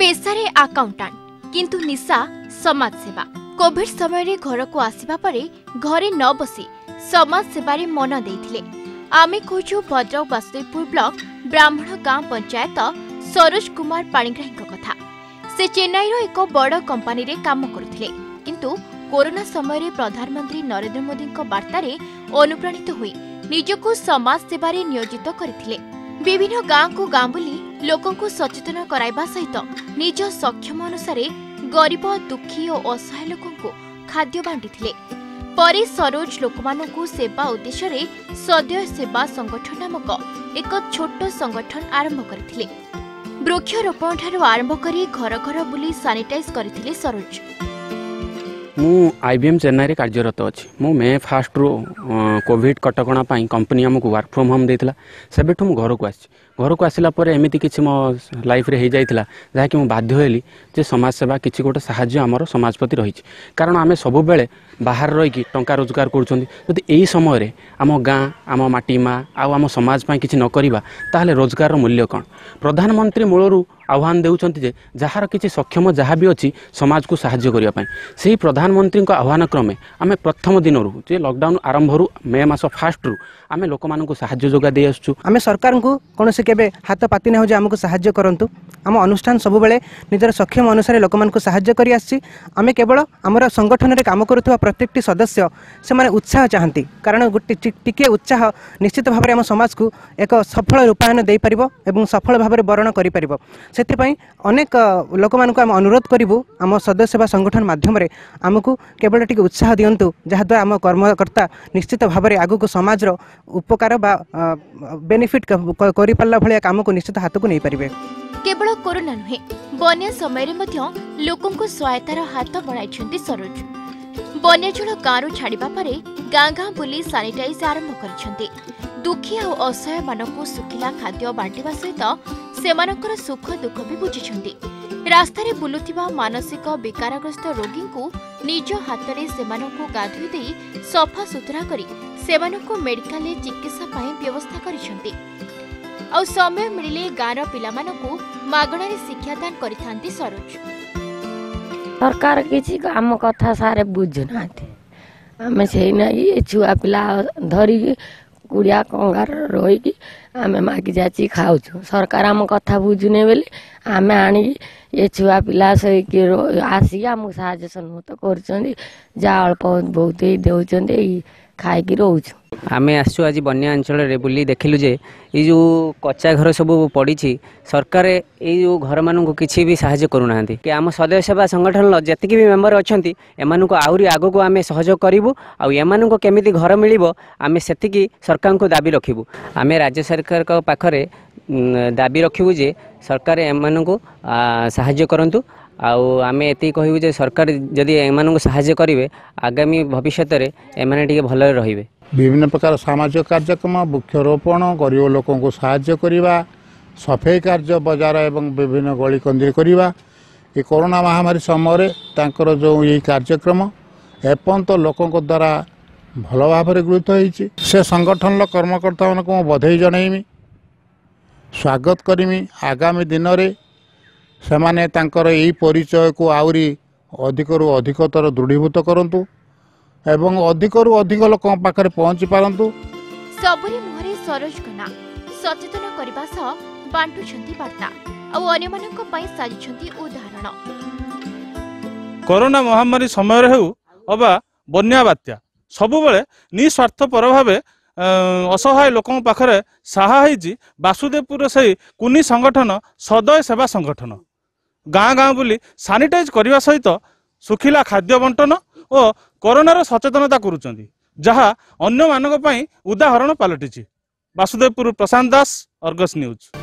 पेशारे accountant किंतु निशा समाज सेवा। कोविड समय घर को आसिबा परे घरे न बसी समाज सेवारे मन देथिले। आमे खोजु भद्रक बासुदेवपुर ब्लॉक ब्राह्मण गांव पंचायत सरोज कुमार पाणिग्राही कथा। से चेन्नईर एक बड़ कंपनी रे काम करुथिले किंतु कोरोना समय रे प्रधानमंत्री नरेंद्र मोदी को वार्ता रे अनुप्राणित होई निजको समाज सेवारे नियोजित करथिले। विभिन्न गांव को गांव बुली लोकों को सचेतन कराइबा सहित निज सक्षम अनुसार गरीब दुखी और असहाय लोकों को खाद्य बांटिथिले। परे सरोज लोकमाननकु सेवा उद्देश्य रे सदय सेवा संगठन नामक एक छोट संगठन आरंभ करथिले। वृक्षारोपण ठारू आरंभ करी घर घर बुली सैनिटाइज करथिले सरोज। मु आईबीएम चेन्नई रे कार्यरत अछि। मु मे फास्ट रो कोविड कटकणा पई कंपनी हमकु वर्क फ्रॉम होम देथिला। सेबेठु मु घर को आसिला परे एमिति किछि मो लाइफ रे हे जाइथिला जाकि मु बाध्य होइली जे समाज सेवा किछि गोटे सहाय्य हमरो समाजपति रहिछि। कारण आमे सब बेले बाहर रहि कि टंका रोजगार करछन्ती। जदि एई समय रे आम गाँ आम माटी मा आउ आम समाज पई किछि न करिबा ताहले रोजगार रो मूल्य कोन? प्रधानमंत्री मूलरू आह्वान देउछन्ती जे जहार किछि सक्षम जहाँ भी अछि समाज को सहाय्य करिया पई। सेही प्रधानमंत्री को आह्वान क्रमे आमे प्रथम दिन रु जे लॉकडाउन आरंभ रु मे मास फास्ट रु आमे लोकमान को सहाय्य जोगा दे आछू। आमे सरकार को कोनसे केबे हाथ पाति न हो जे हमकु सहाय्य करंतु। आम अनुष्ठान सब बेले निजर सक्षम अनुसार लोकमान को सहाय्य करि आछि। आमे केवल हमर संगठन रे काम करथुवा प्रत्येकटी सदस्य से माने उत्साह चाहंती। कारण गुटी टिके उत्साह निश्चित भाव रे हम समाज को एक सफल रूपायन देई परिबो एवं सफल भाव रे वर्णन करि परिबो। सेथिपाई अनेक लोकमाननकु हम अनुरोध करिवु हम सदस्य सेवा संगठन माध्यम रे आमको केवल टिके उत्साह दियंतु जहाद्वारा आम कर्मकर्ता निश्चित भाव रे आगु को समाज रो उपकार बा बेनिफिट करि पल्ला भलिया काम को निश्चित हाथ को नै परिबे। केवल कोरोना नुहे बन्या समय रे मध्य लोकन को सहायतार हाथ बढ़ाई छेंती सरोज। बन्याचल गाँव छाड़ा पर गाँ गाँ बुली सानिटाइज आरंभ कर दुखी और असहाय मानू सुखिला खाद्य बांटा सहित से सुख दुख भी बुझी रास्तार बुलुवा मानसिक विकारग्रस्त रोगी को निज हाथ में से गाधोई सफा सुतरा कर मेडिकाल चिकित्सा व्यवस्था कर समय मिले गाँव पिलागणारे शिक्षादान करती सरोज। सरकार किसी आम कथा सारे बुझुना आम से ना ये छुआ पिला धरिकी कूड़िया कंगार रही आम मागि जाची खाऊ। सरकार आम कथा बुझुने बोली आम आणी ये छुआ पिला सोईकी आसिक आमको साहय सन्मत कर अल्प बहुत ही दे खाई रोच। आमे आसु आज बन्या अंचल रे बुली देखिलु जे ये जो कच्चा घर सब पड़ी सरकार ये जो घर मानू किसी भी साहय करूना कि आम सदस्य सेवा संगठन जीक भी मेम्बर अच्छा एमं आहरी आगू आम सहयोग करूँ आमको केमी घर मिले आम से सरकार को दाबी रखू। आम राज्य सरकार को पाखरे दाबी रखू जे सरकार एमं साहय करूँ आउ आम ये कहू जे सरकार जदि एमं साहय करेंगे आगामी भविष्य में एम टे भल रे। विभिन्न प्रकार सामाजिक कार्यक्रम वृक्षारोपण गरीब लोकों को सहायता करवा सफाई कार्य बाजार एवं विभिन्न गली कंदी करवा ये कोरोना महामारी समय तांकर जो ये कार्यक्रम एपर्त तो लोकों द्वारा भल भाव गृहीत होती। से संगठन कर्मकर्ता मानक बधाई जनइमी स्वागत करमी। आगामी दिन में से यही परिचय को आहरी अधिकरू अधिकतर दृढ़ीभूत करूँ एवं अधिकरू अधिक लोक पाखे पहुंची पारंतु। सबुरी मुहरे सरोज गना सचेतन करबा सह बांटुछंती वार्ता और अन्य माननक पई साजिछंती उदाहरण। कोरोना महामारी समय रहू अबा बन्या बात्या सब बेले निस्वार्थपर भाव असहाय लोक पाखे साहायजी। बासुदेवपुर से कुनी संगठन सदय सेवा संगठन गाँ गाँ बुली सानिटाइज करने सहित सुखिला खाद्य बंटन और कोरोनार सचेतनता करुँच जहाँ अन्य मानक उदाहरण पलटि। Basudevpur Prashant Das, Argus news.